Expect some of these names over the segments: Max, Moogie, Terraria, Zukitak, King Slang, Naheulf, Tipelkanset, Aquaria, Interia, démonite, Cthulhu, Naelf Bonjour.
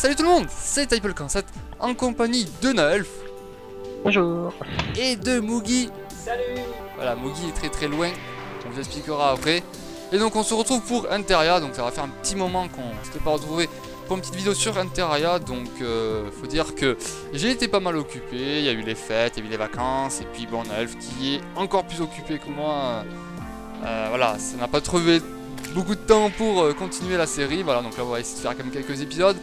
Salut tout le monde, c'est Tipelkanset en compagnie de Naelf. Bonjour. Et de Moogie. Salut. Voilà, Moogie est très loin, on vous expliquera après. Et donc on se retrouve pour Interia, donc ça va faire un petit moment qu'on ne s'était pas retrouvé pour une petite vidéo sur Interia. Donc faut dire que j'ai été pas mal occupé, il y a eu les fêtes, il y a eu les vacances. Et puis bon, Naelf qui est encore plus occupé que moi, voilà, ça n'a pas trouvé beaucoup de temps pour continuer la série. Voilà, donc là on va essayer de faire quand même quelques épisodes.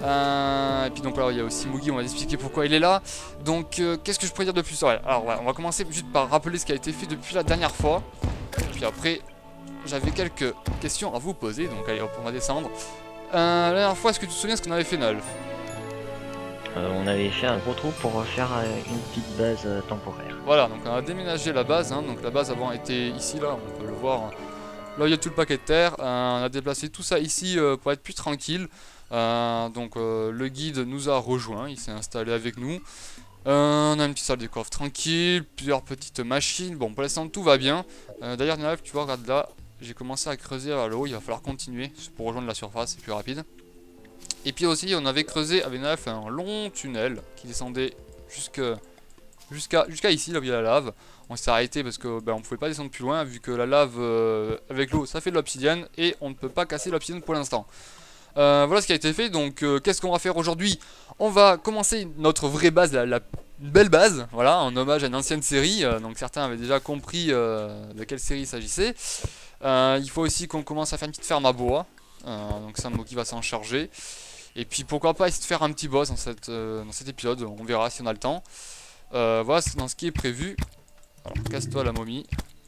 Et puis donc là il y a aussi Moogie, on va expliquer pourquoi il est là. Donc qu'est-ce que je pourrais dire de plus? Alors ouais, on va commencer juste par rappeler ce qui a été fait depuis la dernière fois. Puis après j'avais quelques questions à vous poser. Donc allez hop, on va descendre. La dernière fois, est-ce que tu te souviens ce qu'on avait fait, Naelf? On avait fait un gros trou pour refaire une petite base temporaire. Voilà, donc on a déménagé la base, hein. Donc la base avant était ici, là on peut le voir, hein. Là il y a tout le paquet de terre, on a déplacé tout ça ici pour être plus tranquille. Donc le guide nous a rejoint, il s'est installé avec nous. On a une petite salle de coffre tranquille, plusieurs petites machines. Bon, pour l'instant tout va bien. D'ailleurs Naelf, tu vois, regarde là, j'ai commencé à creuser vers le haut, il va falloir continuer pour rejoindre la surface, c'est plus rapide. Et puis aussi on avait creusé avec Naelf un long tunnel qui descendait jusqu'à ici, là où il y a la lave. On s'est arrêté parce que ben, on pouvait pas descendre plus loin vu que la lave avec l'eau ça fait de l'obsidienne et on ne peut pas casser l'obsidienne pour l'instant. Voilà ce qui a été fait. Donc qu'est-ce qu'on va faire aujourd'hui? On va commencer notre vraie base, la belle base, voilà, en hommage à une ancienne série. Donc certains avaient déjà compris de quelle série il s'agissait. Il faut aussi qu'on commence à faire une petite ferme à bois, donc c'est un mot qui va s'en charger. Et puis pourquoi pas essayer de faire un petit boss dans cet épisode, on verra si on a le temps. Voilà, c'est dans ce qui est prévu. Alors casse-toi la momie,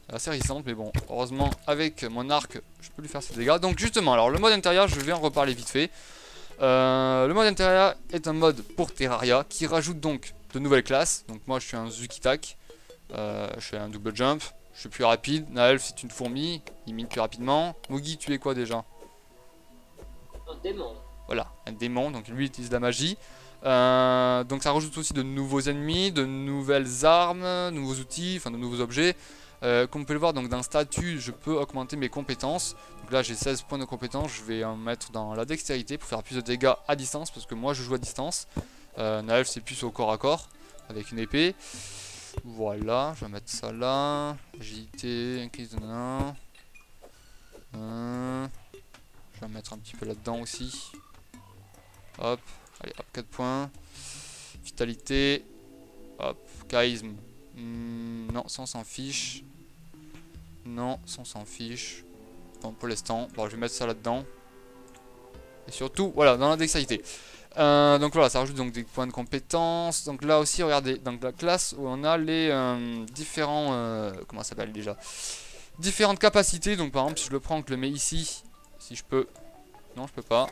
assez résistante, mais bon, heureusement avec mon arc je peux lui faire ses dégâts. Donc justement, alors le mode Interia, je vais en reparler vite fait. Le mode Interia est un mode pour Terraria qui rajoute donc de nouvelles classes. Donc moi je suis un Zukitak, je fais un double jump, je suis plus rapide. Naelf c'est une fourmi, il mine plus rapidement. Moogie, tu es quoi déjà? Un démon. Voilà, un démon, donc lui il utilise la magie. Donc ça rajoute aussi de nouveaux ennemis, de nouvelles armes, de nouveaux outils, enfin de nouveaux objets. Comme vous pouvez le voir, donc d'un statut, je peux augmenter mes compétences. Donc là j'ai 16 points de compétences, je vais en mettre dans la dextérité pour faire plus de dégâts à distance, parce que moi je joue à distance. Naelf c'est plus au corps à corps, avec une épée. Voilà, je vais mettre ça là. JT, increase de nain. Je vais mettre un petit peu là-dedans aussi. Hop. Allez, hop, 4 points. Vitalité. Hop, charisme. Non, ça on s'en fiche. Non, ça on s'en fiche. Bon, pour l'instant. Bon, je vais mettre ça là-dedans. Et surtout, voilà, dans la dextérité. Donc voilà, ça rajoute donc des points de compétence. Donc là aussi, regardez, dans la classe où on a les différents... comment ça s'appelle déjà? Différentes capacités. Donc par exemple, si je le prends, que je le mets ici. Si je peux... Non, je peux pas.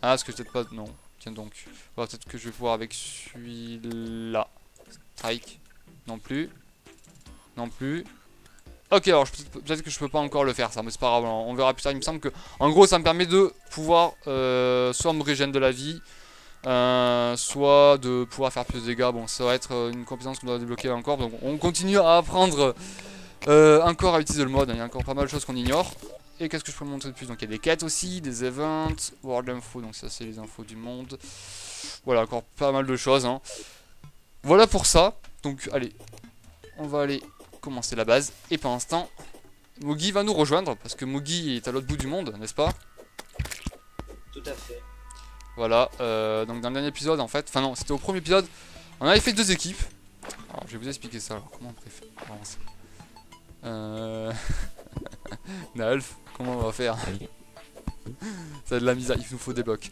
Ah, est-ce que je peut-être pas... Non, tiens donc. Bon, peut-être que je vais pouvoir avec celui-là. Strike. Non plus. Non plus. Ok, alors peut-être que je peux pas encore le faire ça, mais c'est pas grave, on verra plus tard. Il me semble que... En gros, ça me permet de pouvoir soit me régénérer de la vie, soit de pouvoir faire plus de dégâts. Bon, ça va être une compétence qu'on doit débloquer encore. Donc on continue à apprendre encore à utiliser le mode. Il y a encore pas mal de choses qu'on ignore. Et qu'est-ce que je peux vous montrer de plus? Donc il y a des quêtes aussi, des events, world info, donc ça c'est les infos du monde. Voilà, encore pas mal de choses, hein. Voilà pour ça. Donc allez, on va aller commencer la base. Et pendant ce temps, Moogie va nous rejoindre, parce que Moogie est à l'autre bout du monde, n'est-ce pas? Tout à fait. Voilà, donc dans le dernier épisode en fait, enfin non, c'était au premier épisode, on avait fait 2 équipes. Alors je vais vous expliquer ça, alors comment on préfère avancer. Naelf, comment on va faire? Ça a de la misère, il nous faut des blocs.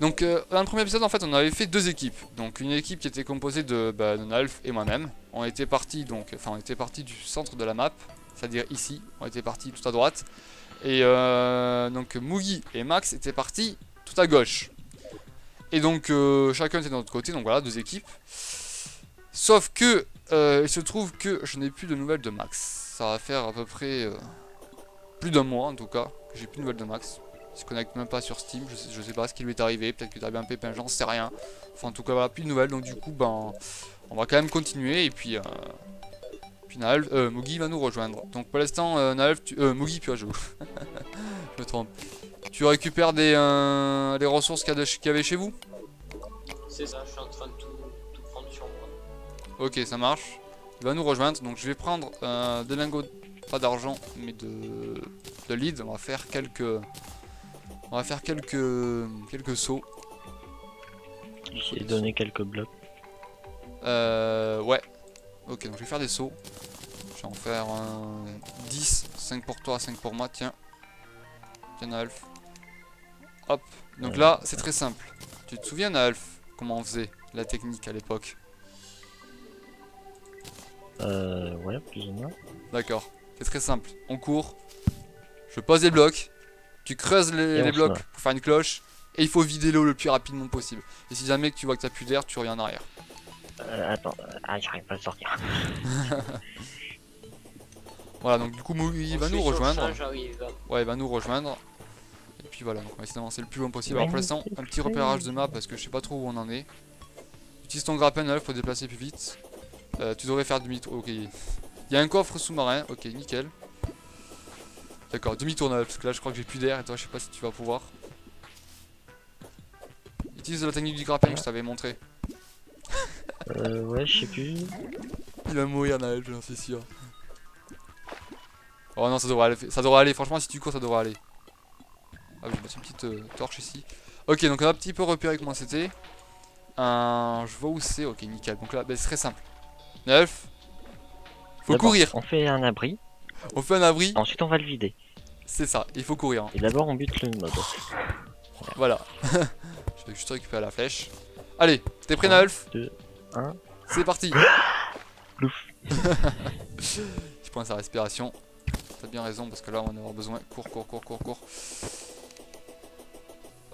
Donc dans le premier épisode en fait on avait fait 2 équipes. Donc une équipe qui était composée de Naelf et moi-même. On était parti donc, enfin on était parti du centre de la map, c'est-à-dire ici, on était parti tout à droite. Et donc Moogie et Max étaient partis tout à gauche. Et donc chacun était de notre côté, donc voilà 2 équipes. Sauf que il se trouve que je n'ai plus de nouvelles de Max. Ça va faire à peu près plus d'un mois en tout cas que j'ai plus de nouvelles de Max. Il se connecte même pas sur Steam, je sais pas ce qui lui est arrivé, peut-être qu'il a bien un pépin, j'en sais rien. Enfin en tout cas voilà, plus de nouvelles, donc du coup ben on va quand même continuer. Et puis Naelf, Moogie va nous rejoindre. Donc pour l'instant Moogie, puis je me trompe. Tu récupères les ressources qu'il y avait chez vous? C'est ça, je suis en train de tout prendre sur moi. Ok, ça marche. Il va nous rejoindre, donc je vais prendre des lingots, pas d'argent, mais de leads. On va faire quelques sauts. J'ai donné quelques blocs. Ouais. Ok, donc je vais faire des sauts. Je vais en faire 10, 5 pour toi, 5 pour moi, tiens. Tiens Naelf. Hop, donc là c'est très simple. Tu te souviens Naelf, comment on faisait la technique à l'époque? Ouais, plus ou moins. D'accord, c'est très simple. On court, je pose des blocs, tu creuses les blocs pour faire une cloche, et il faut vider l'eau le plus rapidement possible. Et si jamais que tu vois que t'as plus d'air, tu reviens en arrière. Attends, j'arrive pas à sortir. Voilà, donc du coup Moogie va nous rejoindre. Ouais, il va nous rejoindre. Et puis voilà, donc on va essayer d'avancer le plus loin possible. Alors pour l'instant, un petit repérage de map parce que je sais pas trop où on en est. Utilise ton grappin là pour déplacer plus vite. Tu devrais faire demi-tour. Ok, il y a un coffre sous-marin. Ok, nickel. D'accord, demi-tour parce que là je crois que j'ai plus d'air et toi je sais pas si tu vas pouvoir. Utilise la technique du grappin que je t'avais montré. Ouais, je sais plus. Il va mourir Naelf, j'en suis sûr. Oh non, ça devrait aller, franchement si tu cours ça devrait aller. Ah oui, je mets une petite torche ici. Ok, donc on a un petit peu repéré comment c'était. Je vois où c'est, ok nickel. Donc là, c'est très simple. Naelf, faut courir. On fait un abri. On fait un abri. Ensuite on va le vider. C'est ça, il faut courir. Et d'abord on bute le mob. Voilà. Je vais juste récupérer la flèche. Allez, t'es prêt Naelf? 2, 1. C'est parti. Plouf. Tu prends sa respiration. T'as bien raison parce que là on va en avoir besoin. Cours, cours, cours, cours, cours.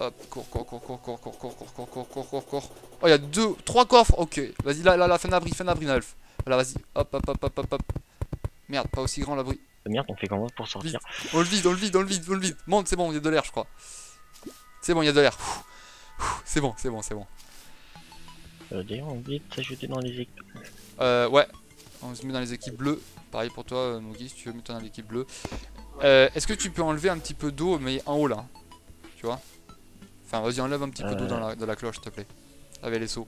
Hop, cours, cours, cours, cours, cours, cours, cours, cours, cours, cours, cours, cours. Oh, il y a 2, 3 coffres. Ok, vas-y, là, fin d'abri, Naelf. Voilà, vas-y, hop, hop, hop, hop, hop. Merde, pas aussi grand l'abri. Merde, on fait comment pour sortir? On le vide, on le vide, on le vide, on le vide. Monte, c'est bon, il y a de l'air, je crois. C'est bon, il y a de l'air. C'est bon, c'est bon, c'est bon. D'ailleurs, on oublie de s'ajouter dans les équipes. Ouais, on se met dans les équipes bleues. Pareil pour toi Moogie, si tu veux mettre dans l'équipe bleue. Est-ce que tu peux enlever un petit peu d'eau mais en haut là? Tu vois? Enfin vas-y enlève un petit peu d'eau dans la cloche s'il te plaît. Avec les seaux.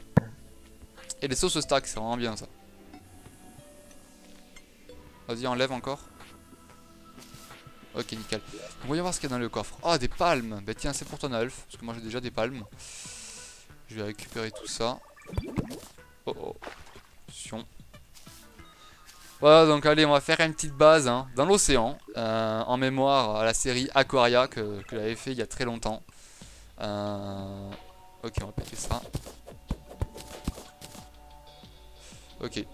Et les seaux se stack, c'est vraiment bien ça. Vas-y enlève encore. Ok nickel. Donc, voyons voir ce qu'il y a dans le coffre. Ah des palmes. Bah tiens c'est pour toi Naelf, parce que moi j'ai déjà des palmes. Je vais récupérer tout ça. Oh oh. Attention. Voilà donc allez on va faire une petite base hein, dans l'océan en mémoire à la série Aquaria que j'avais fait il y a très longtemps. Ok on va péter ça. Ok.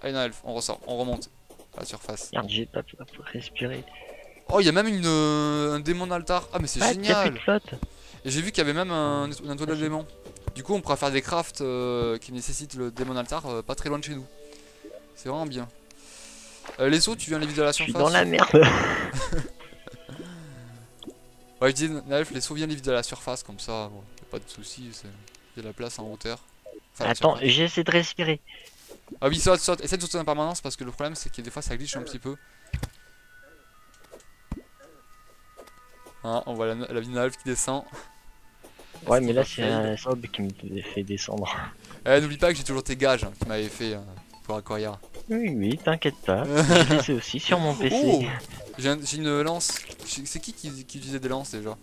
Allez Naelf, on ressort, on remonte à la surface. Merde j'ai pas pu respirer. Oh il y a même un démon d'altar. Ah mais c'est génial. Et j'ai vu qu'il y avait même un toit de démon. Du coup on pourra faire des crafts qui nécessitent le démon d'altar pas très loin de chez nous. C'est vraiment bien. Les sauts, tu viens les vider à la surface. Je suis dans la merde. Ouais, je dis Naelf, les sauts viennent les vider à la surface comme ça. Bon, y a pas de soucis, il y a la place en hauteur. Enfin, attends, j'essaie de respirer. Ah oui, saute, saute. Essaie de sauter en permanence parce que le problème c'est que des fois ça glitche un petit peu. Hein, on voit la vie de Naelf qui descend. Ouais, mais là c'est un sob qui me fait descendre. N'oublie pas que j'ai toujours tes gages hein, qui m'avaient fait. Aquaria. Oui, oui, t'inquiète pas. C'est aussi sur mon PC. Oh j'ai une lance. C'est qui utilisait des lances déjà?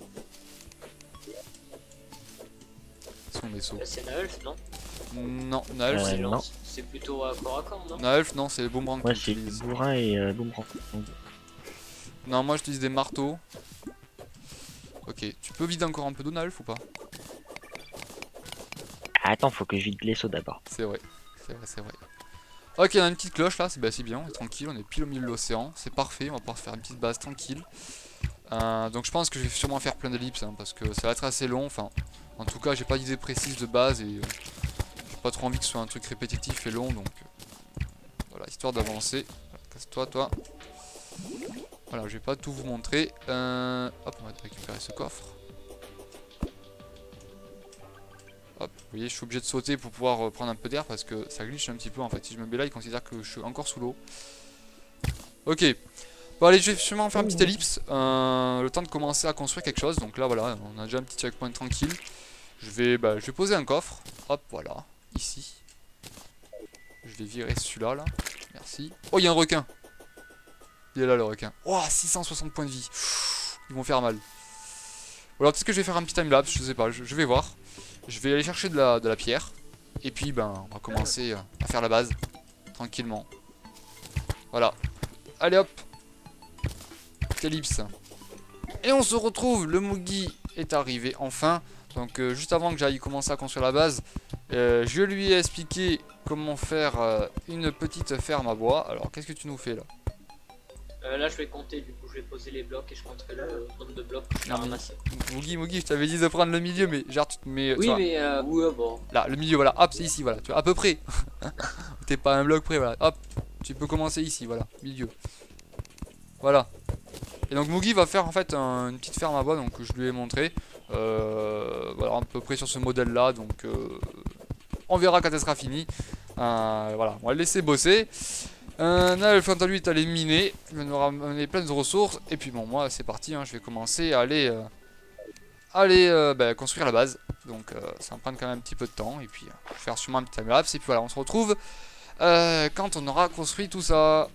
Son vaisseau. C'est Naelf, non? Non, Naelf c'est lance. C'est plutôt corps à corps, non? Naelf, non, c'est boomerang. Ouais, c'est bourrin et boomerang. Non, moi j'utilise des marteaux. Ok, tu peux vider encore un peu d'eau, Naelf, ou pas? Attends, faut que je vide les seaux d'abord. C'est vrai, c'est vrai, c'est vrai. Ok, on a une petite cloche là, c'est bien, on est tranquille, on est pile au milieu de l'océan, c'est parfait, on va pouvoir faire une petite base tranquille. Donc je pense que je vais sûrement faire plein d'ellipses, hein, parce que ça va être assez long, enfin, en tout cas j'ai pas d'idée précise de base et j'ai pas trop envie que ce soit un truc répétitif et long, donc voilà, histoire d'avancer. Casse-toi, toi. Voilà, je vais pas tout vous montrer. Hop, on va récupérer ce coffre. Hop, vous voyez, je suis obligé de sauter pour pouvoir prendre un peu d'air parce que ça glitche un petit peu en fait. Si je me mets là, il considère que je suis encore sous l'eau. Ok, Bon allez, je vais sûrement faire une petite ellipse, le temps de commencer à construire quelque chose. Donc là voilà, on a déjà un petit checkpoint tranquille. Je vais poser un coffre. Hop, voilà, ici. Je vais virer celui-là, là. Merci. Oh, il y a un requin. Il est là, le requin. Oh, 660 points de vie. Ils vont faire mal. Ou alors peut-être que je vais faire un petit timelapse, je sais pas, je vais voir. Je vais aller chercher de la pierre. Et puis, ben, on va commencer à faire la base. Tranquillement. Voilà. Allez, hop. Ellipse. Et on se retrouve, le Moogie est arrivé enfin. Donc juste avant que j'aille commencer à construire la base, je lui ai expliqué comment faire une petite ferme à bois. Alors qu'est-ce que tu nous fais là? Là je vais compter, du coup je vais poser les blocs et je compterai le nombre de blocs que je vais ramasser. Moogie, je t'avais dit de prendre le milieu, mais genre tu te mets... Oui, mais ouais, bon. Là, le milieu, voilà, hop, c'est ici, voilà, tu vois, à peu près. T'es pas un bloc près, voilà, hop, tu peux commencer ici, voilà, milieu. Voilà. Et donc Moogie va faire en fait une petite ferme à bois, donc je lui ai montré. Voilà, à peu près sur ce modèle là, donc on verra quand elle sera finie. Voilà, on va le laisser bosser. Naelf, quant à lui, est allé miner, il va nous ramener plein de ressources. Et puis bon, moi c'est parti, hein, je vais commencer à aller, construire la base. Donc ça me prend quand même un petit peu de temps. Et puis je vais faire sûrement un petit timelapse. Et puis voilà, on se retrouve quand on aura construit tout ça.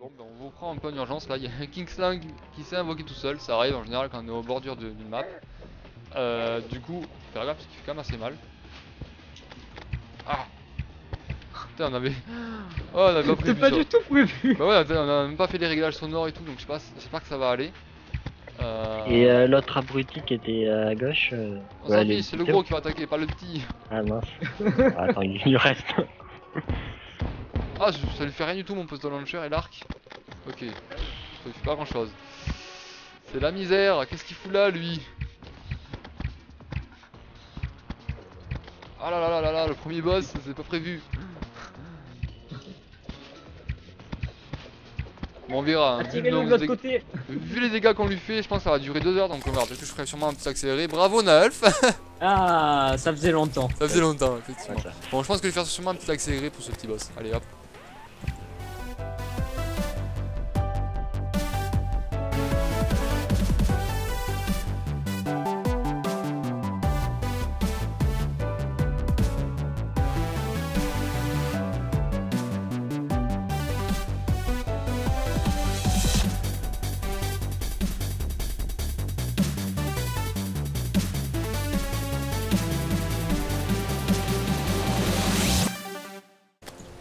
Bon, ben on vous prend un peu en urgence là. Il y a King Slang qui s'est invoqué tout seul. Ça arrive en général quand on est au bordure d'une map. Du coup, faire gaffe parce qu'il fait quand même assez mal. Ah putain, on avait. Oh, on avait pas prévu. Pas du tout prévu. Bah ouais, on a même pas fait les réglages sonores et tout, donc j'espère que ça va aller. Et l'autre abruti qui était à gauche. On s'en fiche, c'est le gros qui va attaquer, pas le petit. Ah mince. Attends, il lui reste. Ah, ça lui fait rien du tout mon pistol launcher et l'arc. Ok, ça lui fait pas grand chose. C'est la misère, qu'est-ce qu'il fout là lui? Ah là là là là là, le premier boss, c'est pas prévu. Bon, on verra. Hein. Vu les dégâts qu'on lui fait, je pense que ça va durer 2 heures, donc on verra. Peut-être que je ferai sûrement un petit accéléré. Bravo Naelf. Ah, ça faisait longtemps. Ça faisait longtemps, effectivement. Okay. Bon, je pense que je vais faire sûrement un petit accéléré pour ce petit boss. Allez hop.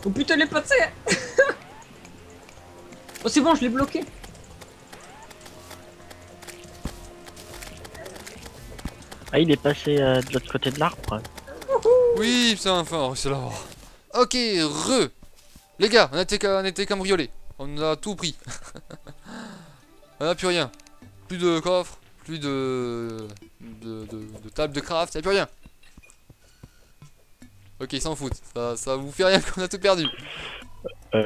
Oh putain, les potes, c'est... Oh c'est bon, je l'ai bloqué. Ah, il est passé de l'autre côté de l'arbre. Oui, putain, enfin, c'est là. Ok, re. Les gars, on était cambriolés. On a tout pris. On a plus rien. Plus de coffre, plus de table de craft, y'a plus rien. Ok, ils s'en foutent, ça vous fait rien qu'on a tout perdu. Quoi ?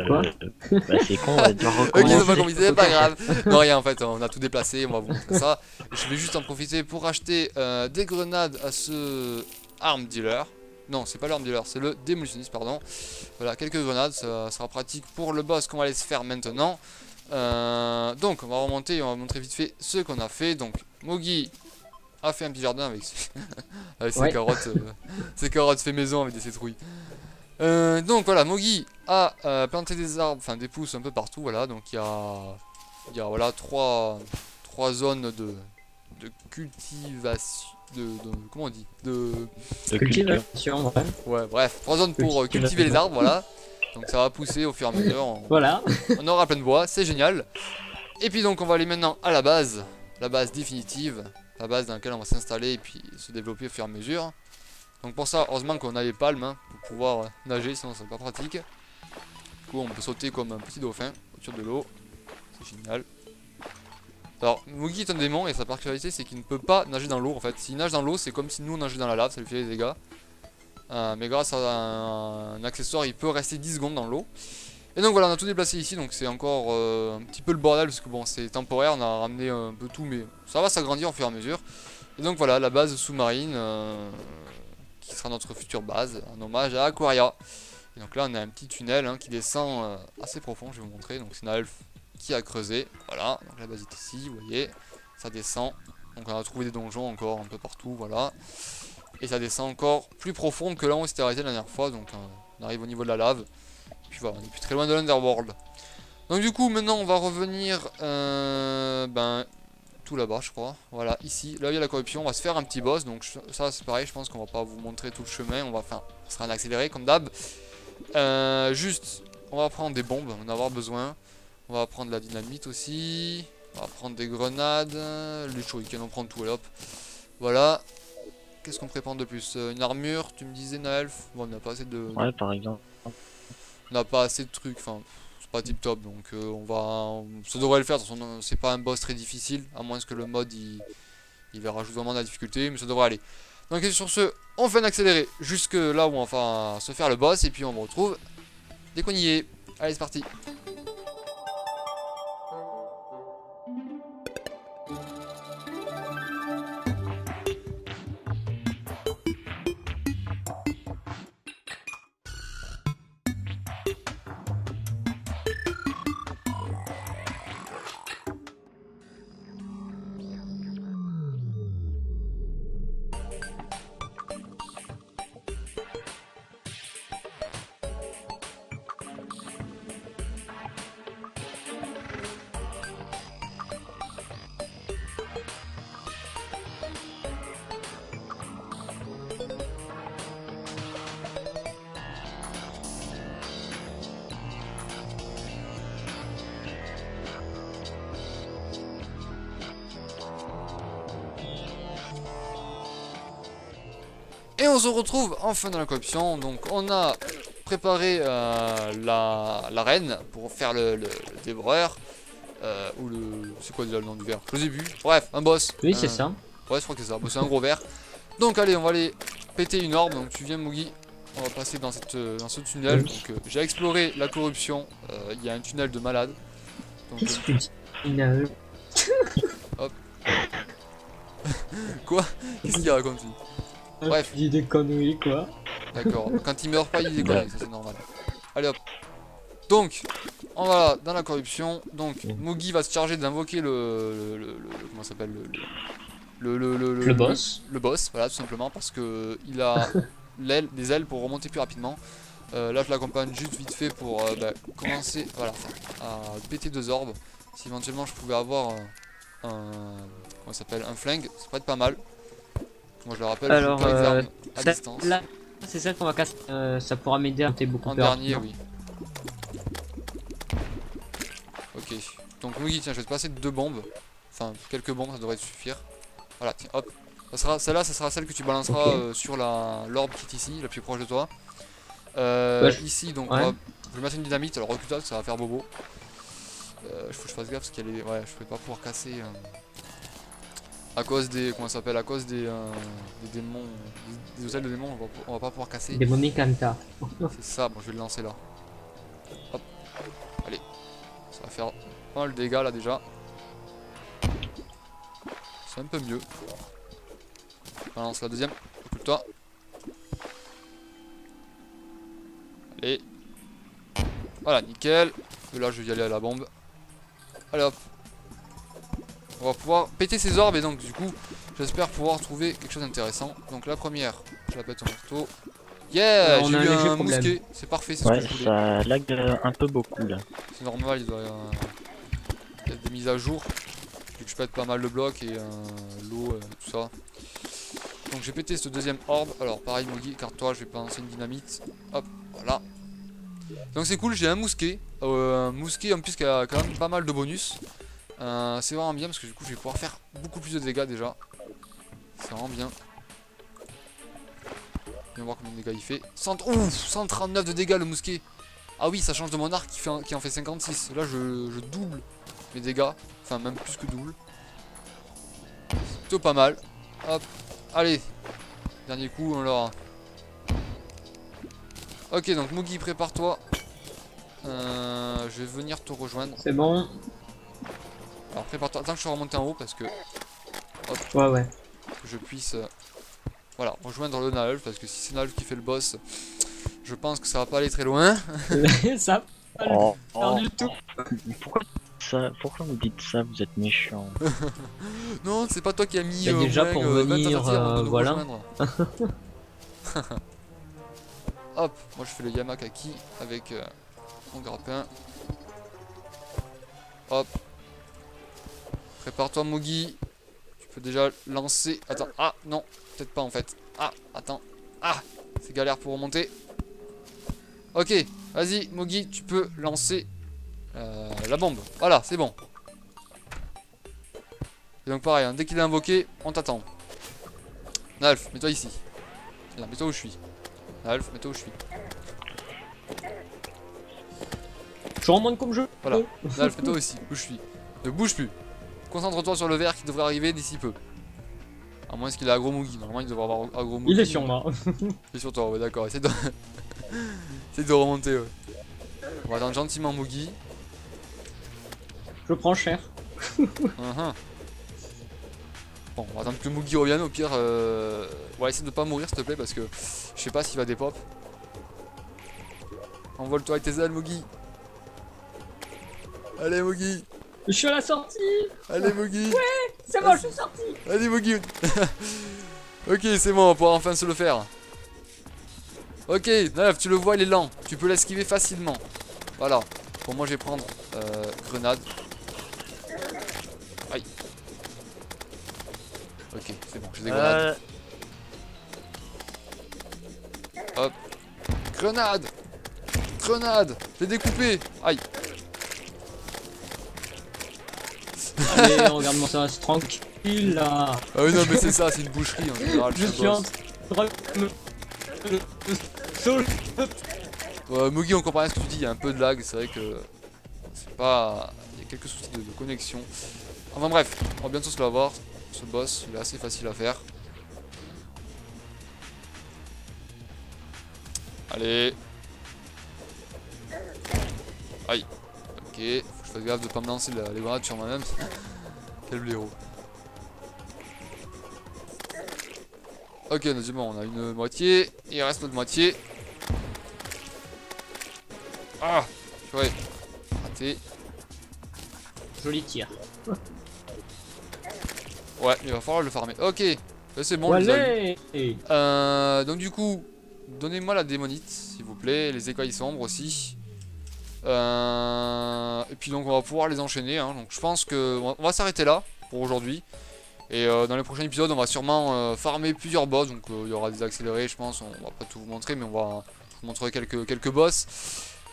Bah c'est con, on doit recommencer. Ok, c'est pas grave. Non rien en fait, on a tout déplacé, on va vous montrer ça. Je vais juste en profiter pour acheter des grenades à ce arm dealer. Non, c'est pas l'arm dealer, c'est le démolitionniste, pardon. Voilà, quelques grenades, ça sera pratique pour le boss qu'on va aller se faire maintenant. Donc on va remonter et on va montrer vite fait ce qu'on a fait. Donc Moogie a fait un petit jardin avec, avec ouais. Ses carottes, ses carottes fait maison avec des citrouilles. Donc voilà, Moogie a planté des arbres, enfin des pousses un peu partout. Voilà, donc il y a voilà trois zones de cultivation, comment on dit, de cultivation. Ouais, bref, 3 zones pour cultiver les arbres. Voilà, donc ça va pousser au fur et à mesure. Voilà, on aura plein de bois, c'est génial. Et puis donc on va aller maintenant à la base définitive. La base dans laquelle on va s'installer et puis se développer au fur et à mesure. Donc pour ça, heureusement qu'on a les palmes hein, pour pouvoir nager, sinon c'est pas pratique. Du coup on peut sauter comme un petit dauphin autour de l'eau, c'est génial. Alors Moogie est un démon et sa particularité c'est qu'il ne peut pas nager dans l'eau en fait. S'il nage dans l'eau c'est comme si nous on nageait dans la lave, ça lui fait des dégâts. Mais grâce à un accessoire il peut rester 10 secondes dans l'eau. Et donc voilà, on a tout déplacé ici, donc c'est encore un petit peu le bordel parce que bon c'est temporaire, on a ramené un peu tout mais ça va s'agrandir au fur et à mesure. Et donc voilà, la base sous-marine qui sera notre future base, en hommage à Aquaria. Et donc là on a un petit tunnel hein, qui descend assez profond, je vais vous montrer, donc c'est Naelf qui a creusé. Voilà, donc la base est ici, vous voyez, ça descend, donc on a trouvé des donjons encore un peu partout, voilà. Et ça descend encore plus profond que là où on s'était arrêté la dernière fois, donc on arrive au niveau de la lave. Puis voilà, on est plus très loin de l'Underworld. Donc du coup maintenant on va revenir tout là-bas je crois. Voilà, ici, là il y a la corruption, on va se faire un petit boss. Donc ça c'est pareil, je pense qu'on va pas vous montrer tout le chemin. On va faire, on sera en accéléré comme d'hab. Juste, on va prendre des bombes, on va en avoir besoin. On va prendre la dynamite aussi. On va prendre des grenades. Les shurikens, on prend tout et hop. Voilà. Qu'est-ce qu'on prépare de plus? Une armure, tu me disais Naelf. Bon, on n'a pas assez de... Ouais, par exemple. On n'a pas assez de trucs, enfin c'est pas tip top, donc ça devrait le faire, c'est pas un boss très difficile, à moins que le mod il rajoute vraiment de la difficulté, mais ça devrait aller. Donc sur ce, on fait un accéléré jusque là où on va se faire le boss, et puis on vous retrouve dès qu'on y est. Allez c'est parti. Et on se retrouve enfin dans la corruption. Donc on a préparé l'arène pour faire le dévoreur. Ou le... c'est quoi déjà le nom du verre? Je sais plus. Bref, un boss. Oui, c'est ça. Ouais, je crois que c'est ça. Bon, c'est un gros verre. Donc allez, on va aller péter une orbe. Donc tu viens, Moogie. On va passer dans, ce tunnel. Donc j'ai exploré la corruption. Il y a un tunnel de malade. Donc, hop. Quoi? Qu'est-ce qu'il raconte? Bref. Il dit des conneries, quoi. D'accord. Quand il meurt pas, il dit des conneries, ça c'est normal. Allez hop. Donc, on va dans la corruption. Donc, Moogie va se charger d'invoquer comment ça s'appelle, le boss. Le boss, voilà, tout simplement, parce que il a des ailes pour remonter plus rapidement. Là, je l'accompagne juste vite fait pour commencer, voilà, à péter deux orbes. Si éventuellement je pouvais avoir comment ça s'appelle, un flingue, ça pourrait être pas mal. Moi je le rappelle, alors, je armes à distance. Là, c'est celle qu'on va casser. Ça pourra m'aider à monter beaucoup plus rapidement. En dernier, oui. Ok. Donc Moogie, tiens, je vais te passer deux bombes. Enfin, quelques bombes, ça devrait te suffire. Voilà, tiens, hop. Celle-là, ça sera celle que tu balanceras sur l'orbe qui est ici, la plus proche de toi. Ici, donc, ouais. Je vais mettre une dynamite. Alors, recule-toi, ça va faire bobo. Faut que je fasse gaffe parce qu'elle est... Ouais, je peux pas pouvoir casser... à cause des... Comment ça s'appelle? À cause des démons... Des oiseaux de démons, on va pas pouvoir casser. Des momies canta. C'est ça, bon je vais le lancer là. Hop. Allez. Ça va faire pas mal de dégâts là déjà. C'est un peu mieux. On lance la deuxième. Occupe-toi. Allez. Voilà, nickel. Et là je vais y aller à la bombe. Allez hop. On va pouvoir péter ces orbes et donc du coup j'espère pouvoir trouver quelque chose d'intéressant. Donc la première, je la pète en marteau. Yeah, j'ai eu un mousquet, c'est parfait, c'est ce que je voulais. Ça lag un peu beaucoup là. C'est normal, il doit y avoir des mises à jour. Vu que je pète pas mal de blocs et l'eau, tout ça. Donc j'ai pété ce deuxième orbe. Alors pareil Moogie, écarte-toi, je vais balancer une dynamite. Hop, voilà. Donc c'est cool, j'ai un mousquet. Un mousquet en plus qui a quand même pas mal de bonus. C'est vraiment bien parce que du coup je vais pouvoir faire beaucoup plus de dégâts déjà. C'est vraiment bien. Viens voir combien de dégâts il fait. 100... Ouf, 139 de dégâts le mousquet. Ah oui, ça change de mon arc qui en fait 56. Là je double mes dégâts. Enfin même plus que double. C'est plutôt pas mal. Hop. Allez. Dernier coup on l'aura. Ok, donc Moogie, prépare-toi. Je vais venir te rejoindre. C'est bon. Alors prépare-toi, attends que je sois remonté en haut parce que hop, que je puisse voilà, rejoindre le Naheulf, parce que si c'est Naheulf qui fait le boss, je pense que ça va pas aller très loin. Ça va pas du tout. Pourquoi vous dites ça, vous êtes méchant. Non, c'est pas toi qui as mis déjà pour venir, voilà. Hop, moi je fais le Yamakaki avec mon grappin. Hop. Prépare-toi Moogie, tu peux déjà lancer, attends, ah non, peut-être pas en fait, ah, attends, ah, c'est galère pour remonter. Ok, vas-y Moogie, tu peux lancer la bombe, voilà, c'est bon. Et donc pareil, hein, dès qu'il est invoqué, on t'attend. Naelf, mets-toi ici, là, mets-toi où je suis, Naelf, mets-toi où je suis. Je remonte comme je veux. Voilà, Naelf, mets-toi aussi, où je suis, ne bouge plus. Concentre-toi sur le verre qui devrait arriver d'ici peu. À moins qu'il a aggro Moogie. Normalement il devrait avoir aggro Moogie. Il est sur moi. Il est sur toi, ouais, d'accord. Essaye de remonter. Ouais. On va attendre gentiment Moogie. Je prends cher. Bon, on va attendre que Moogie revienne. Au pire, on va essayer de pas mourir s'il te plaît parce que je sais pas s'il va dépop. Envole-toi avec tes ailes, Moogie. Allez, Moogie. Je suis à la sortie. Allez Moogie. Ouais, c'est bon, je suis sorti. Allez Moogie. Ok, c'est bon, on va pouvoir enfin se le faire. Ok, Naelf, tu le vois, il est lent. Tu peux l'esquiver facilement. Voilà, pour moi je vais prendre grenade. Aïe. Ok, c'est bon, j'ai des grenades. Hop. Grenade. Grenade. J'ai découpé. Aïe. Allez, regarde-moi ça, c'est tranquille là. Ah oui, non, mais c'est ça, c'est une boucherie en général. Je suis en train Moogie, on comprend à ce que tu dis, il y a un peu de lag, c'est vrai que c'est pas... Il y a quelques soucis de connexion. Enfin bref, on va bientôt se l'avoir. Ce boss, il est assez facile à faire. Allez. Aïe. Ok, faut que je fasse gaffe de pas me lancer les grenades sur moi-même. Quel blaireau. Ok, on a une moitié, et il reste notre moitié. Ah, purée, raté. Joli tir. Ouais, il va falloir le farmer. Ok, c'est bon, les amis. Donc du coup, donnez-moi la démonite, s'il vous plaît. Les écailles sombres aussi. Et puis donc on va pouvoir les enchaîner, hein. Donc je pense que on va s'arrêter là pour aujourd'hui. Et dans les prochains épisodes on va sûrement farmer plusieurs boss. Donc il y aura des accélérés, je pense. On va pas tout vous montrer, mais on va vous montrer quelques boss.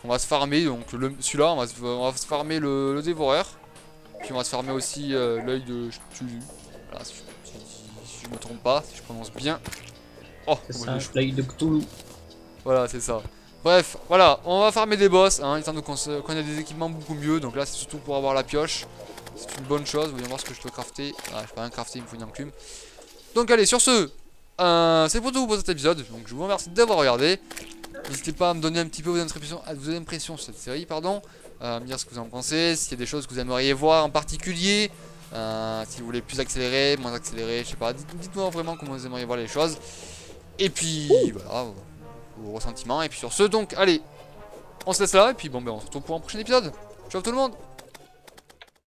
On va se farmer donc celui-là, on va se farmer le dévoreur. Puis on va se farmer aussi l'œil de Cthulhu. Voilà, si je me trompe pas, si je prononce bien. Oh, l'œil de Cthulhu. Voilà, c'est ça. Bref, voilà, on va farmer des boss, hein, étant qu'on a des équipements beaucoup mieux. Donc là c'est surtout pour avoir la pioche. C'est une bonne chose, voyons voir ce que je peux crafter. Ah, je peux rien crafter, il me faut une enclume. Donc allez, sur ce, c'est pour tout pour cet épisode. Donc je vous remercie d'avoir regardé. N'hésitez pas à me donner un petit peu vos impressions sur cette série, pardon. À me dire ce que vous en pensez, s'il y a des choses que vous aimeriez voir en particulier. Si vous voulez plus accélérer, moins accélérer, je sais pas. Dites-moi vraiment comment vous aimeriez voir les choses. Et puis, voilà. Vos ressentiments, et puis sur ce, donc allez, on se laisse là, et puis bon ben on se retrouve pour un prochain épisode. Ciao tout le monde.